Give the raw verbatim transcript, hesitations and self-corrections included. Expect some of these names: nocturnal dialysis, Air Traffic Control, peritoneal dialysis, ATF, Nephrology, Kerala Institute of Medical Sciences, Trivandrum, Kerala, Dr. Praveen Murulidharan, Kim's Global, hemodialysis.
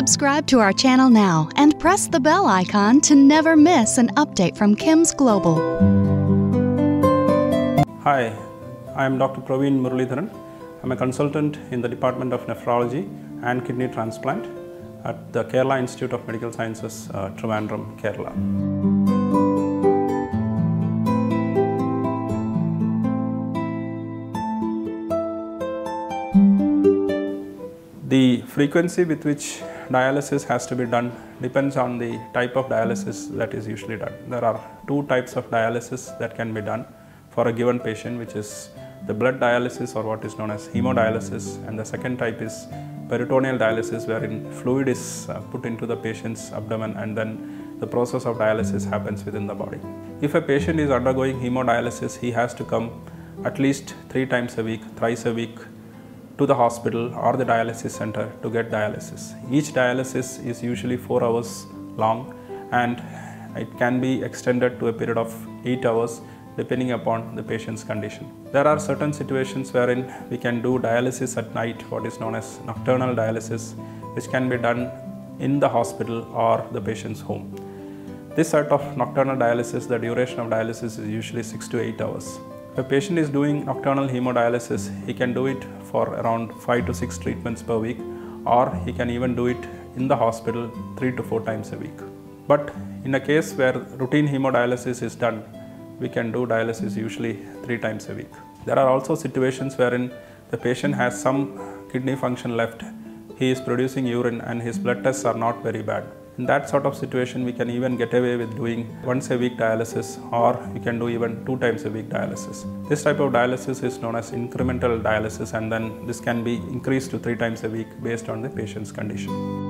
Subscribe to our channel now and press the bell icon to never miss an update from Kim's Global. Hi, I am Doctor Praveen Murulidharan. I am a consultant in the Department of Nephrology and Kidney Transplant at the Kerala Institute of Medical Sciences, uh, Trivandrum, Kerala. The frequency with which dialysis has to be done depends on the type of dialysis that is usually done. There are two types of dialysis that can be done for a given patient, which is the blood dialysis, or what is known as hemodialysis, and the second type is peritoneal dialysis, wherein fluid is put into the patient's abdomen and then the process of dialysis happens within the body. If a patient is undergoing hemodialysis, he has to come at least three times a week, thrice a week, to the hospital or the dialysis center to get dialysis. Each dialysis is usually four hours long and it can be extended to a period of eight hours depending upon the patient's condition. There are certain situations wherein we can do dialysis at night, what is known as nocturnal dialysis, which can be done in the hospital or the patient's home. This sort of nocturnal dialysis, the duration of dialysis is usually six to eight hours. If a patient is doing nocturnal hemodialysis, he can do it for around five to six treatments per week, or he can even do it in the hospital three to four times a week. But in a case where routine hemodialysis is done, we can do dialysis usually three times a week. There are also situations wherein the patient has some kidney function left, he is producing urine and his blood tests are not very bad. In that sort of situation, we can even get away with doing once a week dialysis, or we can do even two times a week dialysis. This type of dialysis is known as incremental dialysis, and then this can be increased to three times a week based on the patient's condition.